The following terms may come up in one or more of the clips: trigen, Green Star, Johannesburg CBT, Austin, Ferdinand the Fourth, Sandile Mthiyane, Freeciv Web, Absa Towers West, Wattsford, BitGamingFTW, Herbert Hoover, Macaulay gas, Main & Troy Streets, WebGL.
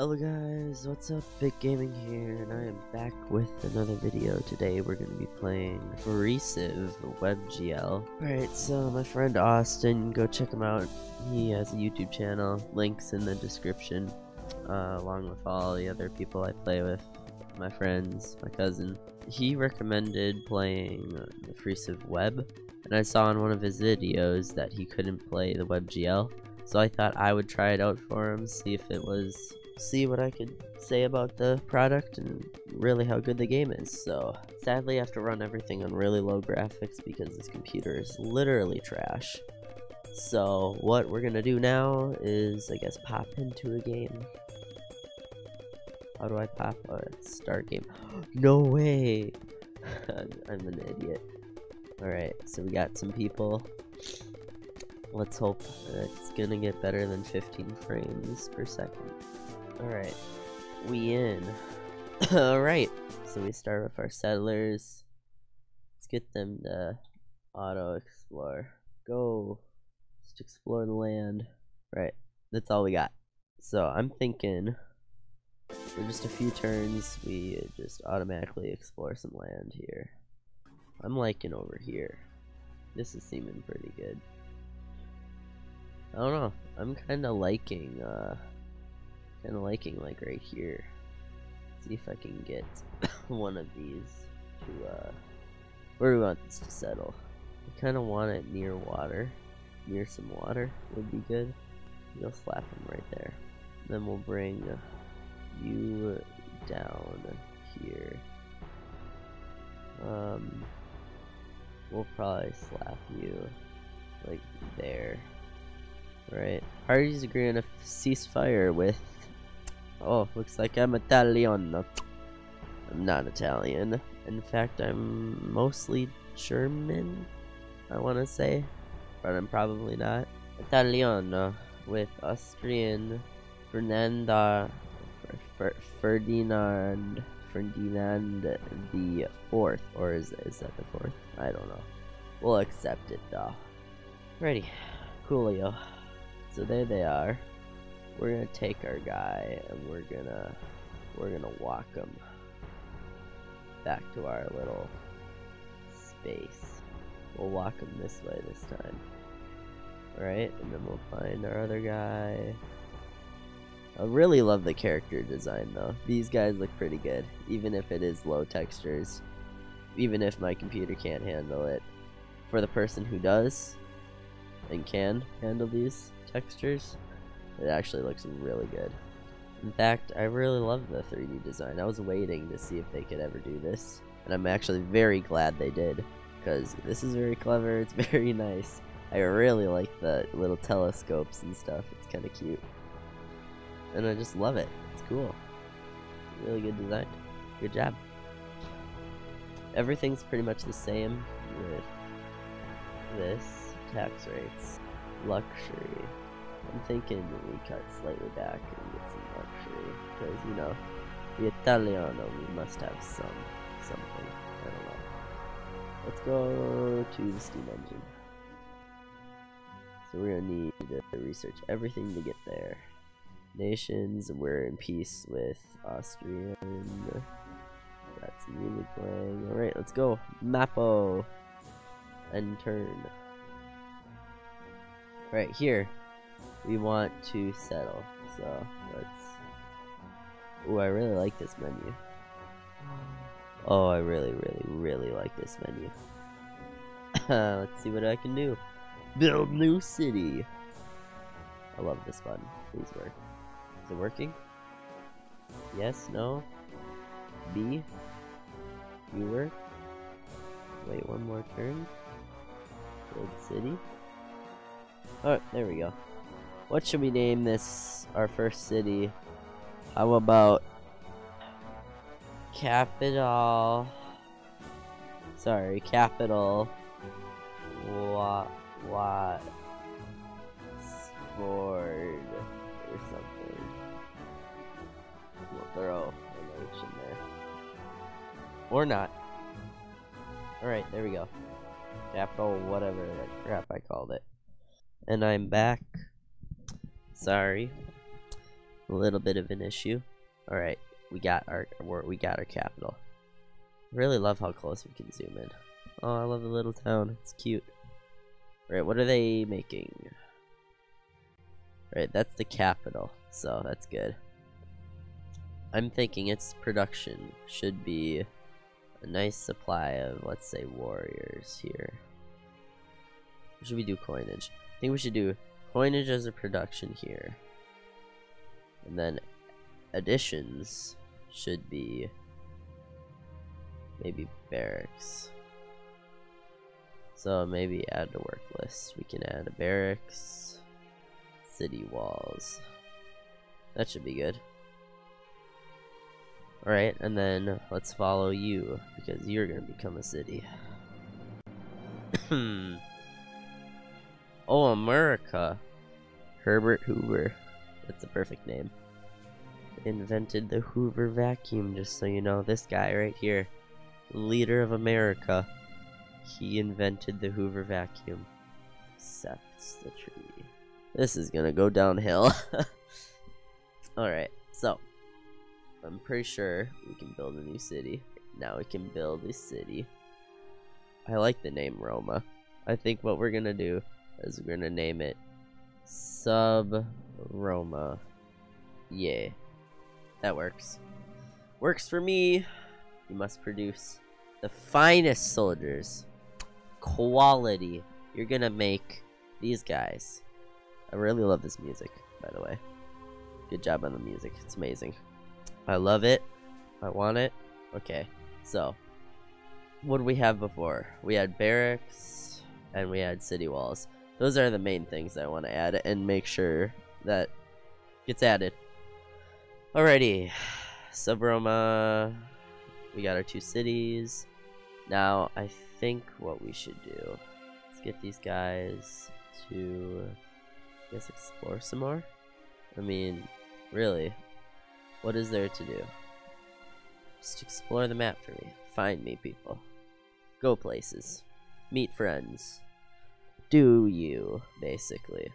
Hello guys, what's up? BitGaming here, and I am back with another video. Today we're going to be playing Freeciv WebGL. Alright, so my friend Austin, go check him out. He has a YouTube channel, links in the description, along with all the other people I play with, my friends, my cousin. He recommended playing the Freeciv Web, and I saw in one of his videos that he couldn't play the WebGL, so I thought I would try it out for him, see what I could say about the product and really how good the game is. So sadly I have to run everything on really low graphics because this computer is literally trash. So what we're gonna do now is, I guess, pop into a game. How do I pop? Oh, it's start game. No way. I'm an idiot. Alright, so we got some people. Let's hope it's gonna get better than 15 frames per second. Alright, we in. Alright, so we start with our settlers. Let's get them to auto-explore. Go! Just explore the land. Right, that's all we got. So I'm thinking, for just a few turns, we just automatically explore some land here. I'm liking over here. This is seeming pretty good. I don't know, I'm kinda liking, like right here. See if I can get one of these to where do we want this to settle? I kinda want it near water. Near some water would be good. We'll slap them right there. Then we'll bring you down here. We'll probably slap you like there. Right. Parties agree on a ceasefire with... Oh, looks like I'm Italian. I'm not Italian. In fact, I'm mostly German, I want to say. But I'm probably not. Italian with Austrian Ferdinand the Fourth. Or is that the Fourth? I don't know. We'll accept it though. Ready. Coolio. So there they are. We're gonna take our guy and we're gonna walk him back to our little space. We'll walk him this way this time. Alright, and then we'll find our other guy. I really love the character design though. These guys look pretty good, even if it is low textures. Even if my computer can't handle it. For the person who does and can handle these textures, it actually looks really good. In fact, I really love the 3D design. I was waiting to see if they could ever do this, and I'm actually very glad they did, because this is very clever. It's very nice. I really like the little telescopes and stuff. It's kind of cute, and I just love it. It's cool. Really good design. Good job. Everything's pretty much the same with this. Tax rates, luxury. I'm thinking we cut slightly back and get some luxury, because, you know, the Italiano, we must have something, I don't know. Let's go to the steam engine. So we're gonna need to research everything to get there. Nations, we're in peace with Austrian. Got some music playing. Alright, let's go. Mappo. And turn. Right here, we want to settle, so let's... Ooh, I really like this menu. Oh, I really like this menu. Let's see what I can do. Build new city! I love this button. Please work. Is it working? Yes? No? B? You work? Wait one more turn. Build city? Alright, there we go. What should we name this, our first city? How about Capital? Sorry, Capital Watford or something. We'll throw an H in there. Or not. Alright, there we go. Capital whatever that crap I called it. And I'm back. Sorry. a little bit of an issue. All right, we got our capital. Really love how close we can zoom in. Oh, I love the little town. It's cute. All right, what are they making? All right, that's the capital, so that's good. I'm thinking its production should be a nice supply of, let's say, warriors here. Or should we do coinage? I think we should do coinage as a production here. And then additions should be maybe barracks. So maybe add to work list. We can add a barracks, city walls. That should be good. Alright, and then let's follow you, because you're going to become a city. Oh, America! Herbert Hoover. That's a perfect name. Invented the Hoover vacuum, just so you know. This guy right here, leader of America, he invented the Hoover vacuum. Accepts the treaty. This is going to go downhill. Alright, so I'm pretty sure we can build a new city. Now we can build a city. I like the name Roma. I think what we're gonna do is we're gonna name it Sub Roma. Yeah, that works. Works for me. You must produce the finest soldiers. Quality. You're gonna make these guys. I really love this music, by the way. Good job on the music. It's amazing. I love it. I want it. Okay, so what did we have before? We had barracks and we had city walls. Those are the main things I want to add and make sure that gets added. Alrighty, Sub Roma. We got our two cities. Now I think what we should do is get these guys to, I guess, explore some more. I mean, really. What is there to do? Just explore the map for me. Find me, people. Go places. Meet friends. Do you, basically.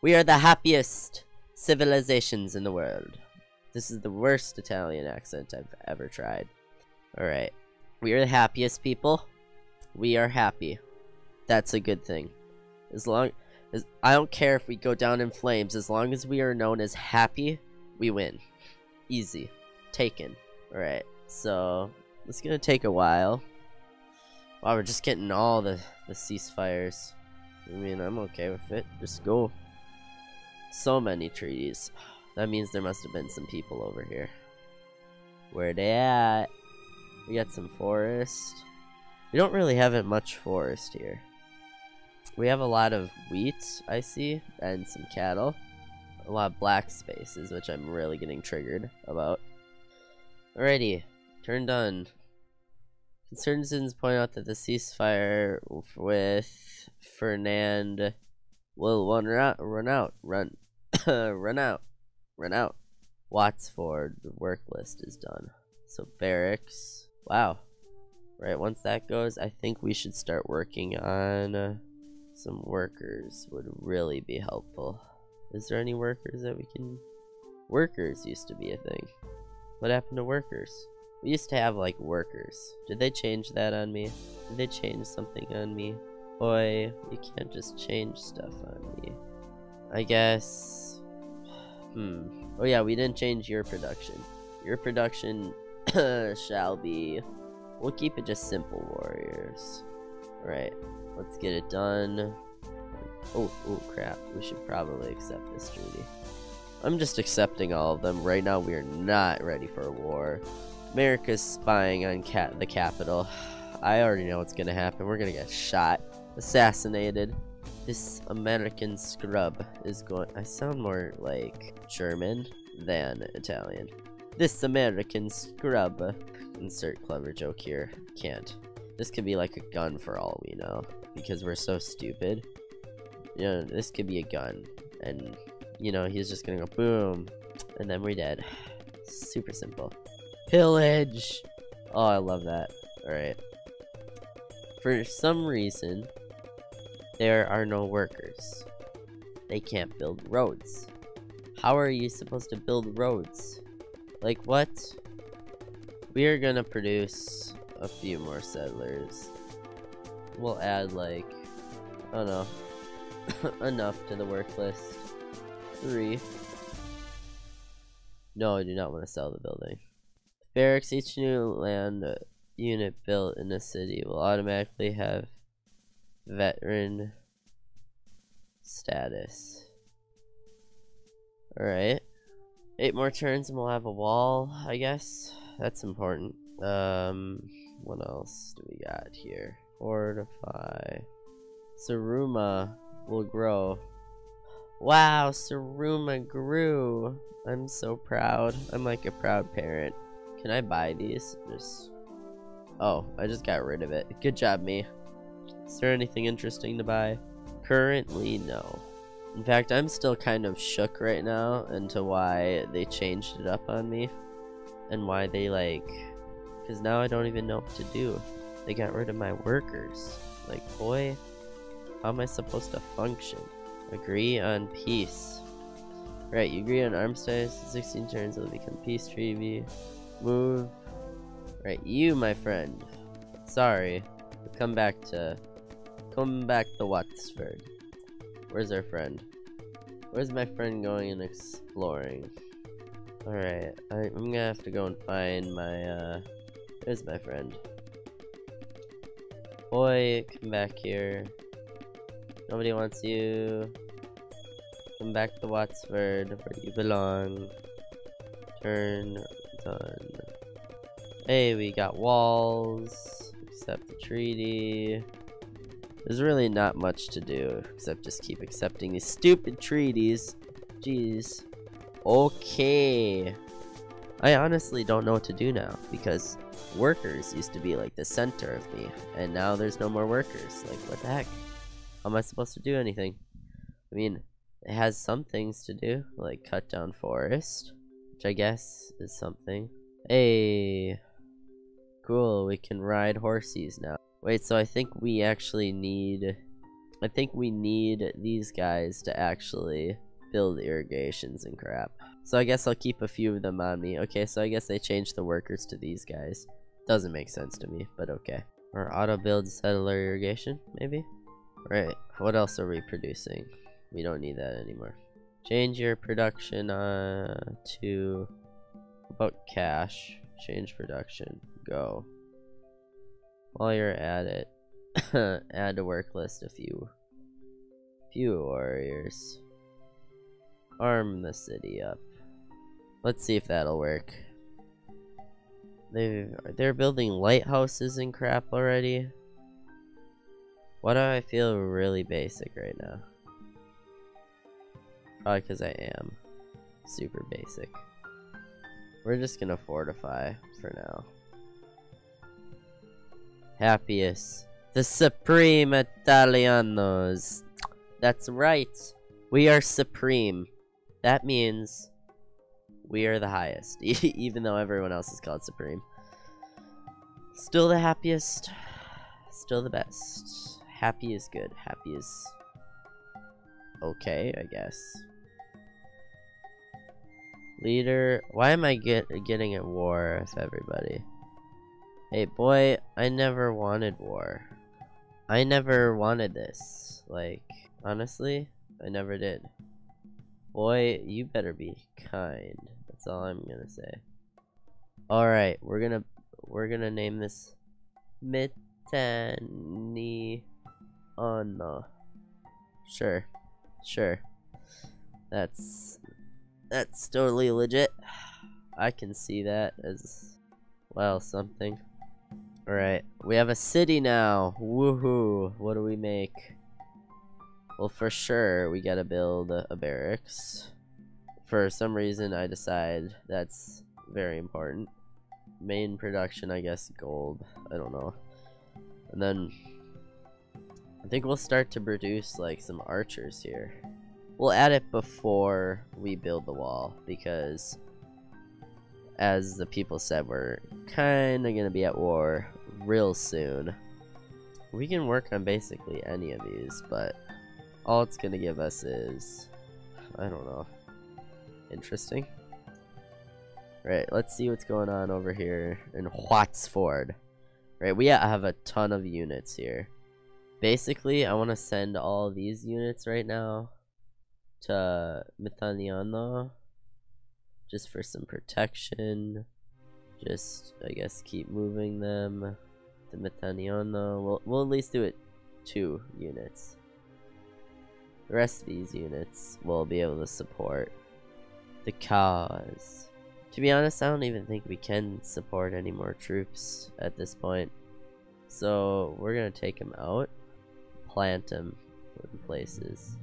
We are the happiest civilizations in the world. This is the worst Italian accent I've ever tried. Alright. We are the happiest people. We are happy. That's a good thing. As long as, I don't care if we go down in flames. As long as we are known as happy, we win. Easy. Taken. Alright, so it's gonna take a while. Wow, we're just getting all the ceasefires. I mean, I'm okay with it. Just go. So many treaties. That means there must have been some people over here. Where they at? We got some forest. We don't really have it much forest here. We have a lot of wheat, I see, and some cattle. A lot of black spaces, which I'm really getting triggered about. Alrighty, turn done. Concerned citizens point out that the ceasefire with Fernand will run out. Wattsford, the work list is done. So barracks. Wow. Right, once that goes, I think we should start working on some workers. Would really be helpful. Is there any workers that we can... Workers used to be a thing. What happened to workers? We used to have, like, workers. Did they change that on me? Did they change something on me? Boy, you can't just change stuff on me. I guess... Oh yeah, we didn't change your production. Your production shall be... We'll keep it just simple warriors. Alright, let's get it done. Oh crap, we should probably accept this treaty. I'm just accepting all of them. Right now we are not ready for a war. America's spying on the capital. I already know what's gonna happen. We're gonna get shot, assassinated. This American scrub is going... I sound more like German than Italian. This American scrub. Insert clever joke here. Can't. This could be like a gun for all we know, because we're so stupid. You know, this could be a gun, and you know, he's just gonna go boom, and then we're dead. Super simple. Pillage. Oh, I love that. All right, for some reason there are no workers. They can't build roads. How are you supposed to build roads? Like, what? We are gonna produce a few more settlers. We'll add, like, I don't know, enough to the work list. 3. No, I do not want to sell the building. Barracks, each new land unit built in a city will automatically have veteran status. Alright. 8 more turns and we'll have a wall, I guess. That's important. What else do we got here? Fortify. Saruma will grow. Wow, Saruma grew. I'm so proud. I'm like a proud parent. Can I buy these? Just... oh, I just got rid of it. Good job, me. Is there anything interesting to buy? Currently, no. In fact, I'm still kind of shook right now into why they changed it up on me. And why they, like... because now I don't even know what to do. They got rid of my workers. Like, boy, how am I supposed to function? Agree on peace. Right, you agree on armistice. 16 turns will become peace treaty. Move. Right, you, my friend. Sorry. Come back to Wattsford. Where's our friend? Where's my friend going and exploring? Alright, I'm gonna have to go and find my, where's my friend? Boy, come back here. Nobody wants you. Come back to Wattsford, where you belong. Turn, done. Hey, we got walls. Accept the treaty. There's really not much to do, except just keep accepting these stupid treaties. Jeez. Okay. I honestly don't know what to do now, because workers used to be like the center of me, and now there's no more workers. Like, what the heck? How am I supposed to do anything? I mean, it has some things to do, like cut down forest, which I guess is something. Hey, cool, we can ride horses now. Wait, so I think we actually need, these guys to actually build irrigations and crap. So I guess I'll keep a few of them on me. Okay, so I guess they changed the workers to these guys. Doesn't make sense to me, but okay. Or auto build settler irrigation, maybe? Right, what else are we producing? We don't need that anymore. Change your production to about cash. Change production. Go. While you're at it, add to work list a few warriors. Arm the city up. Let's see if that'll work. They're building lighthouses and crap already. Why do I feel really basic right now? Probably because I am super basic. We're just gonna fortify for now. Happiest, the Supreme Italianos. That's right. We are supreme. That means we are the highest, even though everyone else is called supreme. Still the happiest. Still the best. Happy is good. Happy is okay, I guess. Leader. Why am I getting at war with everybody? Hey, boy, I never wanted war. I never wanted this. Like, honestly, I never did. Boy, you better be kind. That's all I'm gonna say. Alright, we're gonna name this Mittani Anna. Sure. Sure. That's totally legit. I can see that as well something. Alright, we have a city now. Woohoo. What do we make? Well, for sure, we gotta build a barracks. For some reason, I decide that's very important. Main production, I guess, gold. I don't know. And then, I think we'll start to produce, like, some archers here. We'll add it before we build the wall, because, as the people said, we're kinda gonna be at war real soon. We can work on basically any of these, but all it's gonna give us is, I don't know, Interesting. Right, let's see what's going on over here in Wattsford. Right, we have a ton of units here. Basically, I want to send all these units right now to Methaniano, just for some protection. Just, I guess, keep moving them to Methaniano. We'll at least do it 2 units. The rest of these units will be able to support the cause. To be honest, I don't even think we can support any more troops at this point. So we're gonna take them out, plant them in places.